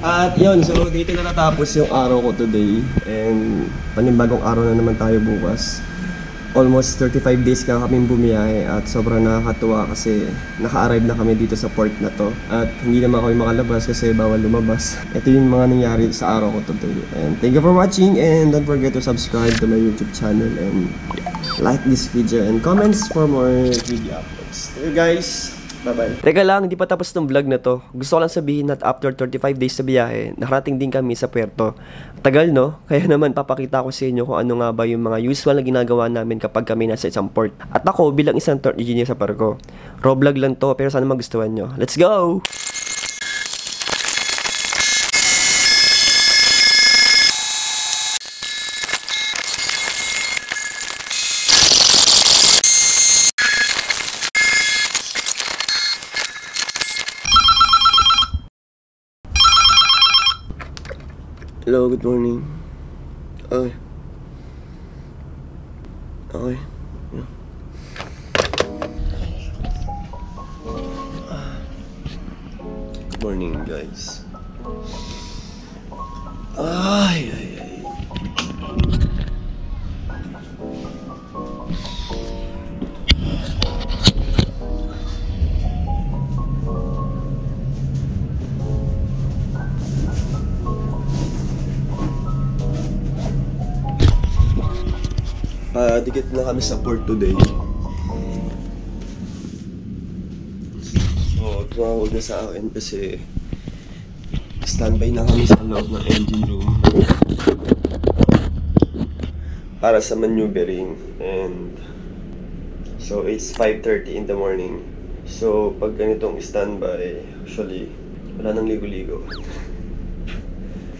At yun, so dito na natapos yung araw ko today. And panibagong araw na naman tayo bukas. Almost 35 days ka kaming bumiyahe. At sobrang nakakatuwa kasi naka-arrive na kami dito sa port na to. At hindi naman kami makalabas kasi bawal lumabas. Ito yung mga nangyari sa araw ko today. And thank you for watching, and don't forget to subscribe to my YouTube channel. And like this video and comments for more video uploads. Thank you guys! Bye-bye. Teka lang, hindi pa tapos ng vlog na to. Gusto ko lang sabihin that after 35 days sa biyahe, nakarating din kami sa puerto. Tagal, no? Kaya naman papakita ko sa inyo kung ano nga ba yung mga usual na ginagawa namin kapag kami nasa isang port. At ako bilang isang third engineer sa barko. Raw vlog lang to, pero sana magustuhan nyo. Let's go! Hello, good morning. Okay. Okay. Good morning, guys. Ay, ay, ay. Dikit na kami sa port today. So, tumawag na sa akin kasi standby na kami sa loob ng engine room para sa maneuvering. And so, it's 5:30 in the morning. So, pag ganitong standby, usually, wala nang ligo-ligo.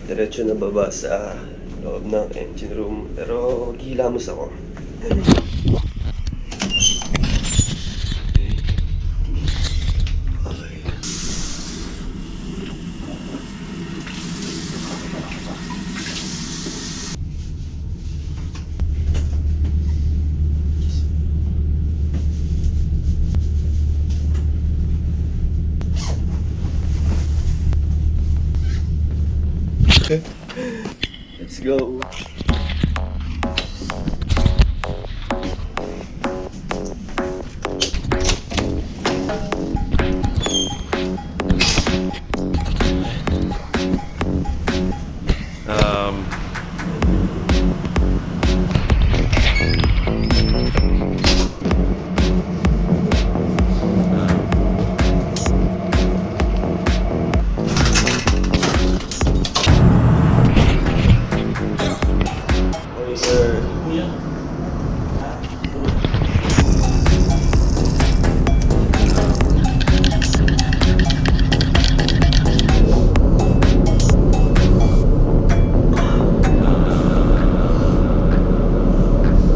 Diretso na baba sa loob ng engine room, pero hilamos ako. Okay. Okay. Let's go.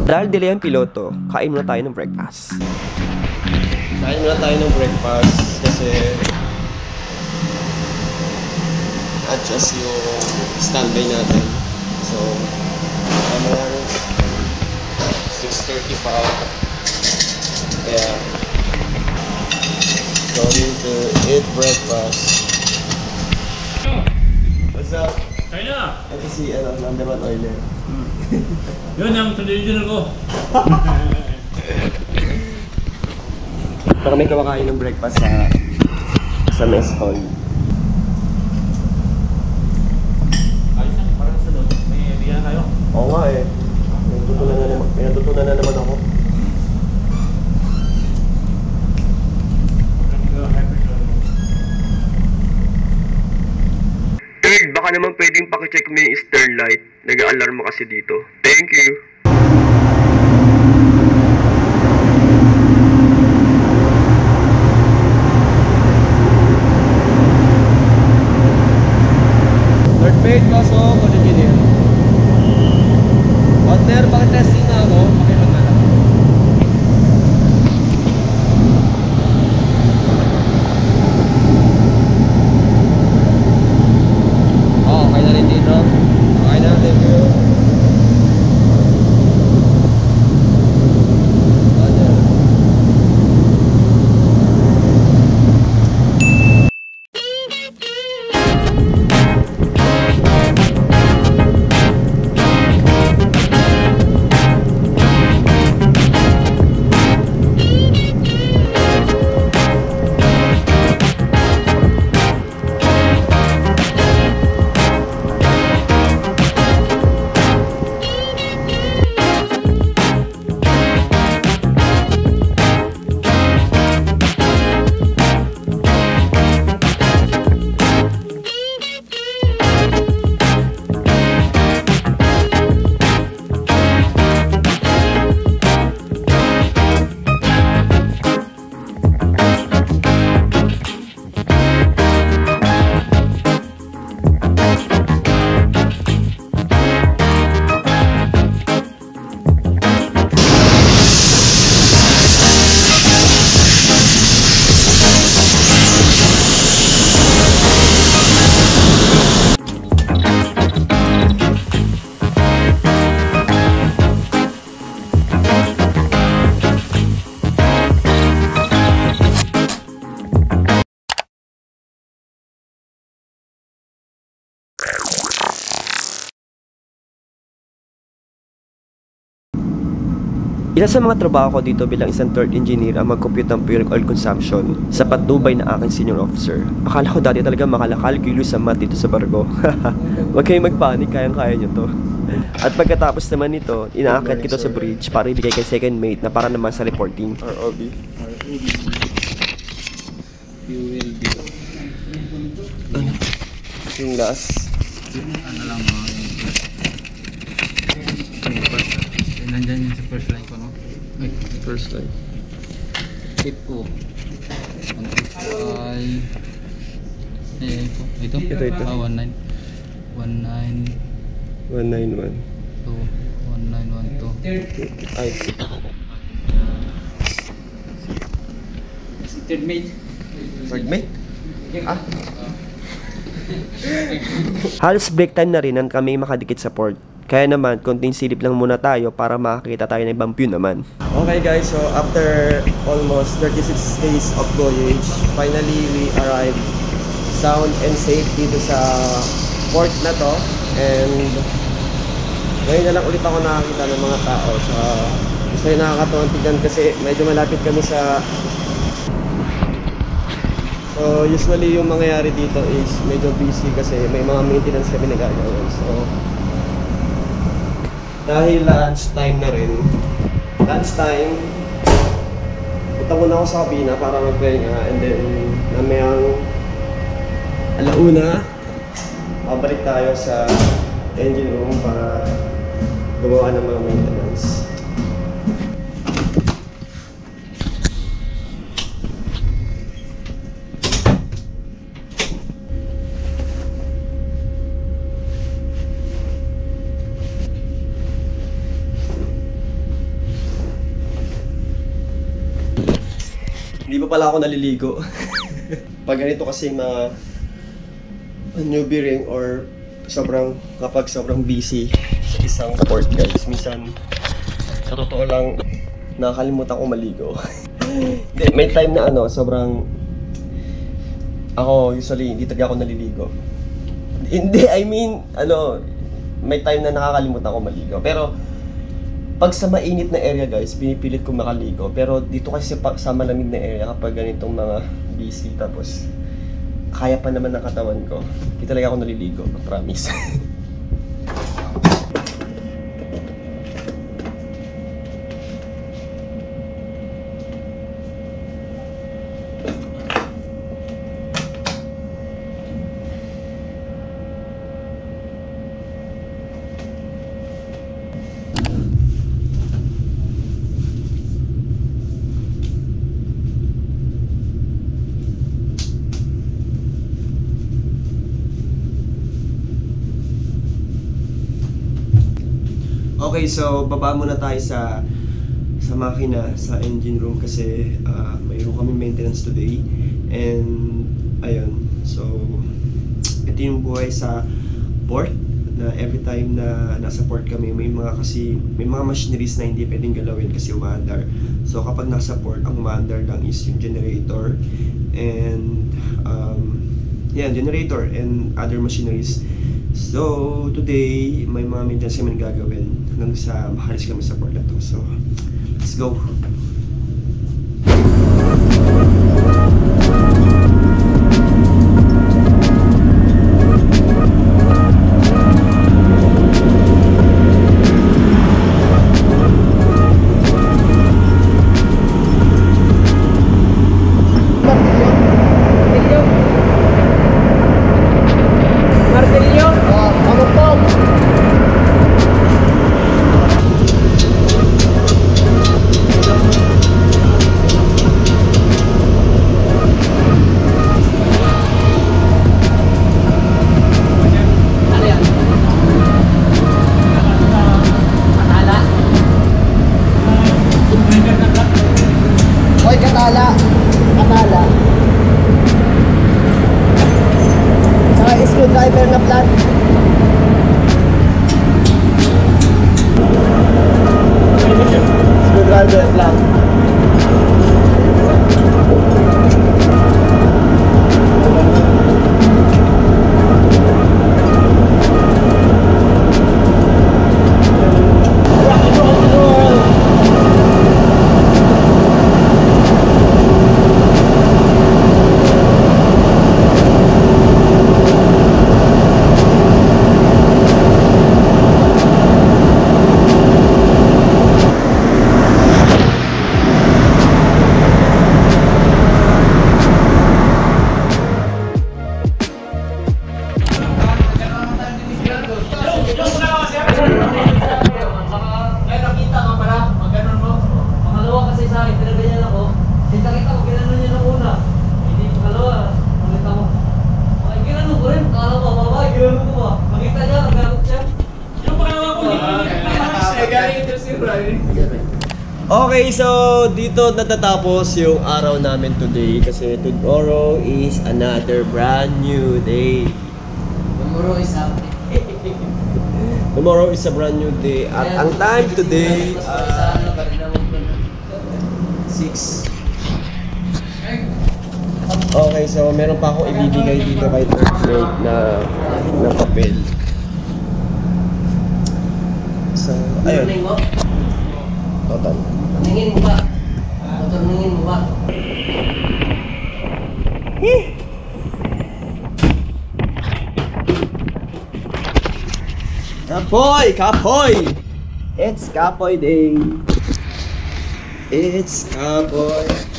Dahil delay ang piloto, kain muna tayo ng breakfast. Kain muna tayo ng breakfast kasi adjust yung standby natin. So, kamara 6:30 pa ako. Kaya, going to eat breakfast. What's up? China! Ito si, ano, Nandaman Oiler. Yun ang traditional ko. Para may kawakain ng breakfast sa mess hall. Ayos lang, parang sa doon. May idea kayo? Oo nga eh. May natutunan na naman ako. Baka naman pwedeng pakicheck mo yung stern light. Nag-a-alarm kasi dito. Thank you! Third page boss o, kung engineer. Water, bakit testing na ako? Pakilang na lang. Isa sa mga trabaho ko dito bilang isang third engineer ang mag-compute ng fuel oil consumption sa patnubay na aking senior officer. Akala ko dati talaga makalkalculus sa math dito sa barko. Huwag kayong magpanik, kayang-kaya nyo to. At pagkatapos naman nito, inaakit kita sa bridge para ibigay kay second mate na para naman sa reporting. ROB. Fuel bill. Ano? Yung last. Ano lang mga yun. Nandiyan yung first line ko, no? Ay, first line. Tip ko. Ay, ito? Ito. Ah, 19. 19. 191. 1912. Ay, ito. Third mate. Third mate? Ah? Halos break time na rin nang kami makadikit sa port. Kaya naman, konting silip lang muna tayo para makakita tayo ng ibang view naman. Okay guys, so after almost 36 days of voyage, finally we arrived sound and safe dito sa port na to. And ngayon na lang ulit ako nakakita ng mga tao. So gusto yung nakakatawang tignan kasi medyo malapit kami sa... So usually yung mangyayari dito is medyo busy kasi may mga maintenance kami nagagawin. So dahil lunch time na rin, lunch time, punta muna ako sa kabina para magpahinga and then namayang alauna, pabalik tayo sa engine room para gumawa ng mga maintenance. Hindi pa pala ako naliligo. Pag ganito kasi newbie ring or sobrang kapag sobrang busy sa isang port guys, minsan sa totoo lang nakakalimutan ko maligo. May time na sobrang ako usually hindi talaga ako naliligo. May time na nakakalimutan ko maligo. Pero pag sa mainit na area guys, pinipilit ko makaligo. Pero dito kasi sa malamig na area, kapag ganitong mga busy, tapos kaya pa naman ang katawan ko, hindi talaga ako naliligo, promise. Okay, so baba muna tayo sa makina, sa engine room kasi mayroon kami maintenance today. And ayun, so ito yung buhay sa port na every time na nasa port kami, may mga machineries na hindi pwedeng galawin kasi umaandar. So kapag nasa port, ang umaandar lang is yung generator and generator and other machineries. So today, may mga maintenance kami gagawin hanggang sa mahalis kami sa port na to. So let's go! Okay, so dito natatapos yung araw namin today kasi tomorrow is another brand new day. Tomorrow is a tomorrow is a brand new day. At ang time today 6. Okay, so meron pa akong ibibigay dito kay Turkey na papel. So, ayun. Total. Tingin mo ba? Total, tingin mo ba? Kapoy! Kapoy! It's Kapoy Day! It's Kapoy! Kapoy Day!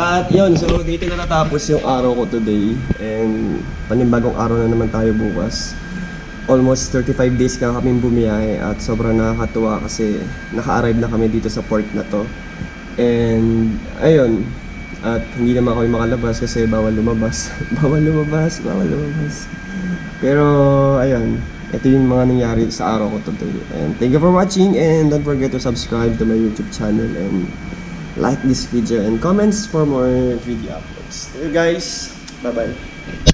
At yun, so dito na natapos yung araw ko today. And panibagong araw na naman tayo bukas. Almost 35 days ka kaming bumiyahe. At sobrang nakakatuwa kasi naka-arrive na kami dito sa port na to. And ayun, at hindi naman kami makalabas kasi bawal lumabas. bawal lumabas. Pero ayun, ito yung mga nangyari sa araw ko today. And thank you for watching, and don't forget to subscribe to my YouTube channel and like this video and comments for more video uploads. See you guys. Bye bye.